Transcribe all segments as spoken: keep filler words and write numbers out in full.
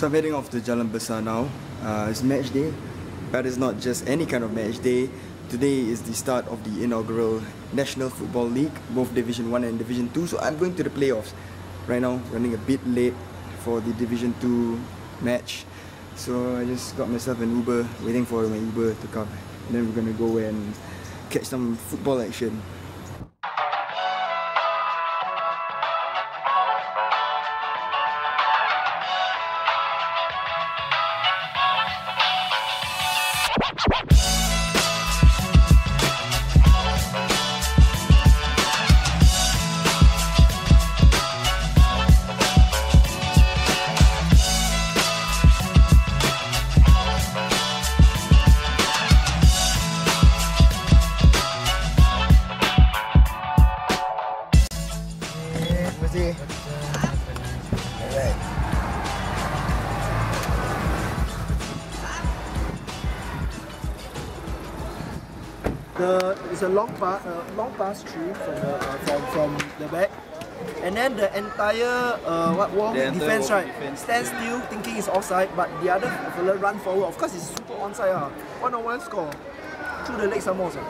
So I'm heading off to Jalan Besar now. Uh, it's match day, but it's not just any kind of match day. Today is the start of the inaugural National Football League, both Division one and Division two. So I'm going to the playoffs. Right now, running a bit late for the Division two match. So I just got myself an Uber, waiting for my Uber to come. And then we're going to go and catch some football action. The, it's a long pass, uh, long pass through from the uh, from, from the back, and then the entire uh, what wall the defense right defense. stands still, thinking it's offside, but the other fella run forward. Of course, it's super onside. Uh. One on one score through the leg some more. So.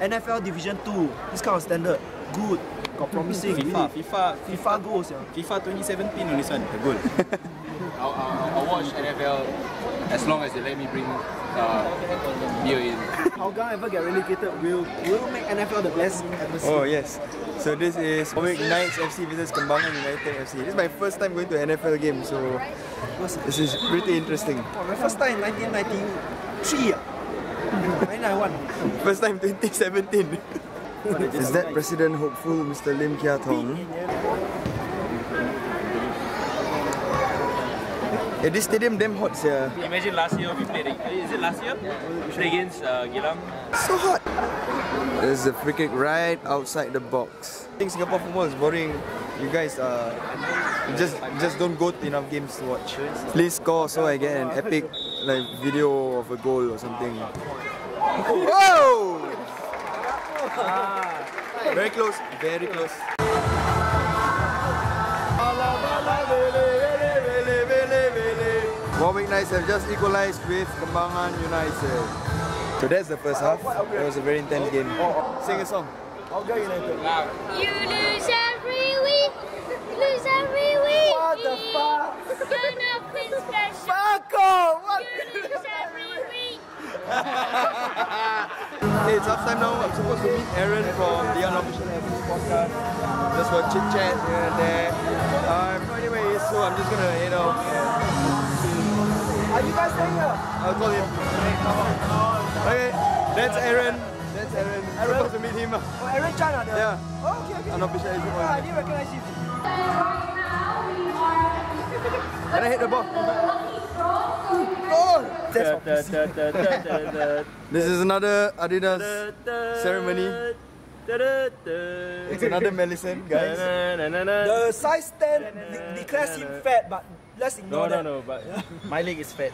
N F L Division Two, this kind of standard, good, got promising. FIFA, really. FIFA, FIFA goals. Yeah. FIFA twenty seventeen on this one, the goal. I'll, I'll, I'll watch N F L as long as they let me bring. Uh, beer in. Hougang ever get relegated will will make N F L the best ever seen. Oh yes. So this is Warwick Knights F C versus Kembangan United F C. This is my first time going to an N F L game, so this is pretty interesting. Oh, my first time in nineteen ninety-three. nineteen ninety-one. First time twenty seventeen. Is that President Hopeful Mister Lim Kia Tong? Yeah, this stadium damn hot, sir. Imagine last year we played. Is it last year? We played against uh, Gilam. So hot. There's a free kick right outside the box. I think Singapore football is boring. You guys uh, just just don't go to enough games to watch. Please score so I get an epic like video of a goal or something. Whoa! Very close. Very close. Warwick Knights have just equalised with Kembangan United. So that's the first half. It was a very intense game. Sing a song. Hougang United. You lose every week. Lose every week. What the fuck? You're nothing special. Fuck off! What? You lose every week. Hey, it's half time now. I'm supposed to meet Aaron from The Unofficial Academy podcast. Just for chit chat here and there. Uh, anyway, so I'm just gonna head out. Are you guys staying here? I'll call him. Okay, that's Aaron. That's Aaron. I'm supposed to meet him. Oh, Aaron Chan, are they? Yeah. Oh, okay, okay. I'm not sure. Oh, I didn't recognize him. Can I hit the ball? Oh! That's This is another Adidas ceremony. It's another Melisande, guys. The size ten declares him fat, but let's ignore that. No, no, no, but my leg is fat.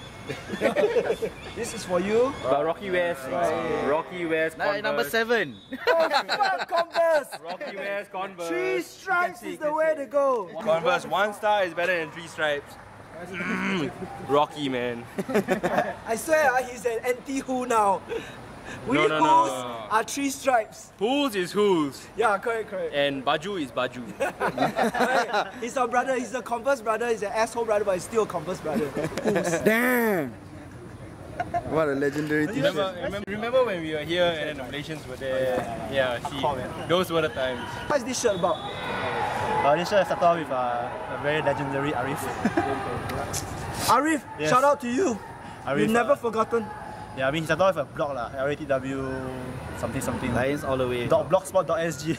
This is for you. But Rocky West, right. Rocky West, Converse. Number seven. Oh, fuck, Converse. Rocky West, Converse. Three stripes see, is the way to go. Converse, one star is better than three stripes. Rocky, man. I swear, he's an anti-Who now. We no, no, Hools no, no. are three stripes. Hools is Hools. Yeah, correct, correct. And Baju is Baju. Right. He's our brother, he's a Converse brother, he's an asshole brother, but he's still a Converse brother. Hools. Damn! What a legendary teacher. Remember, remember, remember when we were here and the Malaysians were there? Oh, yeah, yeah, yeah. See, those were the times. What is this shirt about? Uh, this shirt started off with uh, a very legendary Arif. Arif, yes. Shout out to you. Arif, You've never uh, forgotten. Yeah, I mean, he started off with a blog, lah. R A T W something something. Lions all the way. Dot blogspot dot S G.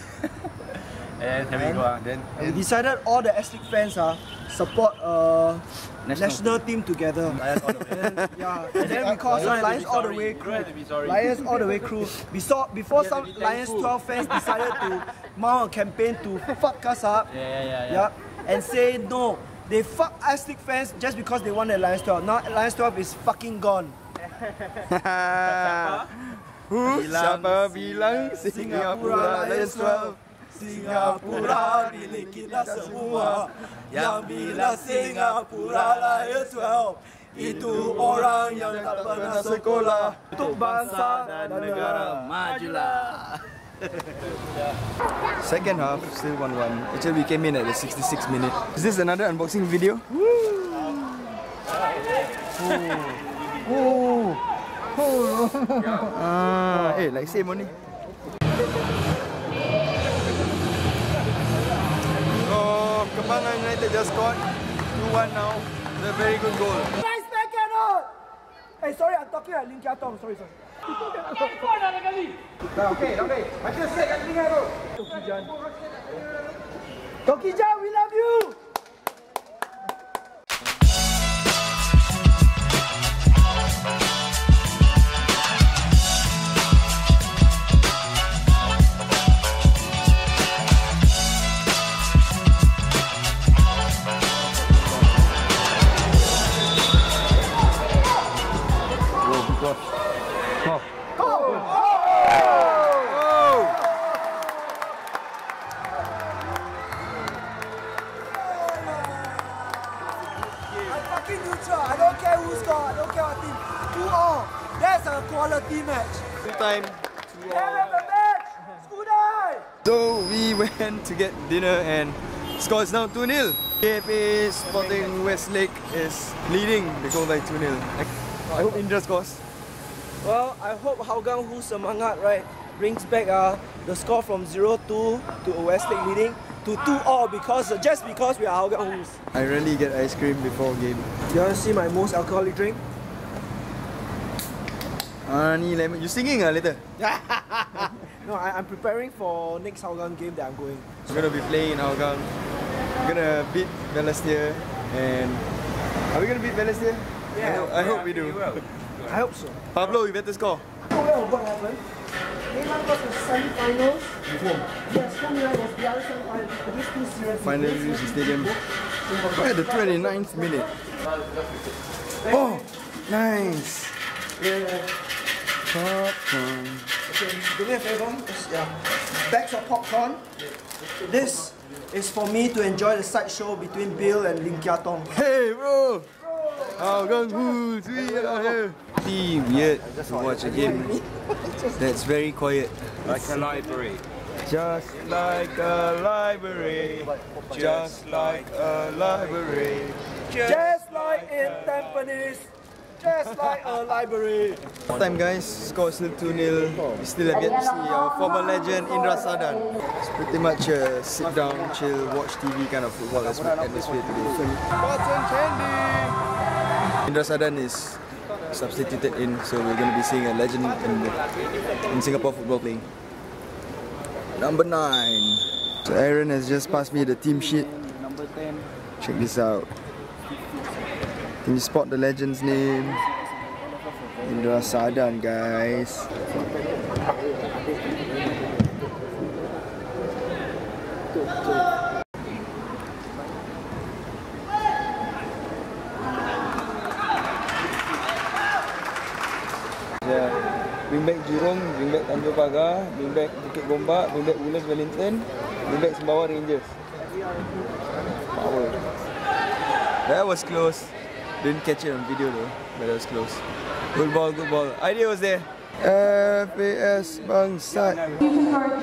And here we go. Uh, then we decided all the S-League fans uh, support uh, national, national team together. Lions all the way. And, yeah, and then we called some Lions all the way crew. Lions all the way crew. We saw before some be Lions twelve fans decided to mount a campaign to fuck us up. Yeah, yeah, yeah. yeah. yeah. And say no, they fuck S-League fans just because they won the Lions twelve. Now Lions twelve is fucking gone. Siapa? Who? Siapa bilang Singapura Lions twelve Singapura milik kita semua. Yang bila Singapura lahir twelve, itu orang yang tak pernah sekolah. Untuk bangsa dan negara, majulah. Second half, still one one. Actually, we came in at the sixty-sixth minute. Is this another unboxing video? Woo! Oh. Oh. Oh. Ah, eh, like same only. Oh, Kembangan United just scored two one now. It's a very good goal. Nice back out. Hey, sorry, I'm talking at Ling Kiatong. Sorry, sorry. Okay, okay. Macam set kat telinga tu. Tokijan. Tokijan, we love you. Quality match. Two time. Two match. So we went to get dinner and scores now two nil. K F A Sporting Westlake is leading the goal by two nil. I hope Indra scores. Well, I hope Hougang Hu Semangat, right, brings back uh, the score from zero two to a Westlake leading to two all because uh, just because we are Hougang Hu's. I rarely get ice cream before game. Do you want to see my most alcoholic drink? Ah, ni lemon. You singing ah later? No, I, I'm preparing for next Hougang game that I'm going. We're gonna be playing in Hougang. We're gonna beat Balestier, and are we gonna beat Balestier? Yeah. I, ho I hope we do. Well. I hope so. Pablo, you better score. Oh, what happened? Milan got the semi-finals. Home. Yes, home Milan was the other semi-finals. Finally reached the stadium. At the twenty-ninth minute. Oh, nice. Yeah. Popcorn. Okay, do me a favor. Yeah. Bags of popcorn. This is for me to enjoy the sideshow between Bill and Lim Kia Tong. Hey, bro! Hougang Hu, we are here. Pretty weird to watch a game that's very quiet. Like a library. Just like a library. Just like a library. Just like in Tampines. Just like a library. Time guys, score still two nil. We still have yet to see our former legend Indra Sahdan. It's pretty much a sit down, chill, watch T V kind of football atmosphere today. Cotton candy! Indra Sahdan is substituted in, so we're going to be seeing a legend in, the, in Singapore football playing. Number nine. So Aaron has just passed me the team sheet. Check this out. Can you spot the legend's name? Indra Sahdan, guys. Yeah. Bring back Jurong, bring back Tanjong Pagar, bring back Bukit Gombak, bring back Woodlands Wellington, bring back Sembawang Rangers. Power. That was close. Didn't catch it on video though, but it was close. Good ball, good ball. Idea was there. F A S Bangsat. Goal!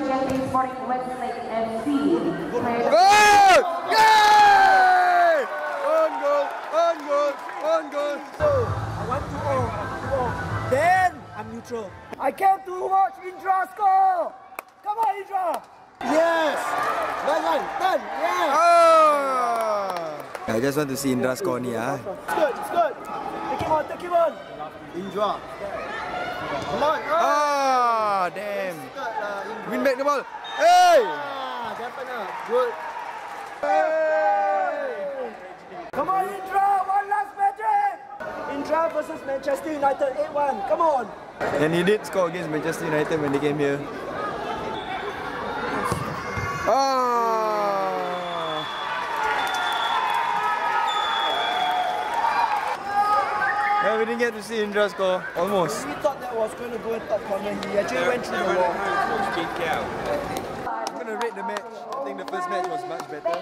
Yay! One goal, one goal, one goal. I want to all, to all. Then I'm neutral. I came to watch Indra score. Come on, Indra. Yes. Done, done, yes. Oh. I just want to see Indra score ni ah. It's good, it's good. Take him on, take him on. Indra. Come on. Ah, damn. Win back the ball. Hey! Ah, dapat ah. Good. Hey! Come on, Indra. One last magic. Indra versus Manchester United eight one. Come on. And he did score against Manchester United when they came here. Ah! Yeah, we didn't get to see Indra score, almost. We thought that was going to go in top corner, he actually went through the wall. I'm going to rate enjoyed the match. I think the first match was much better.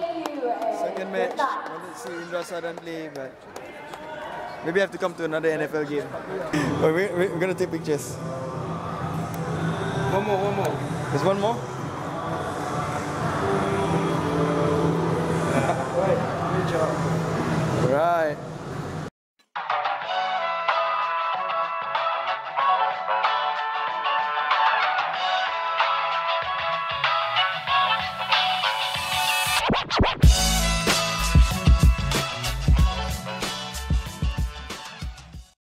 Second match, I wanted to see Indra Sahdan play, but maybe I have to come to another N F L game. Wait, wait, wait, we're going to take pictures. One more, one more. There's one more? Right, good job. Right.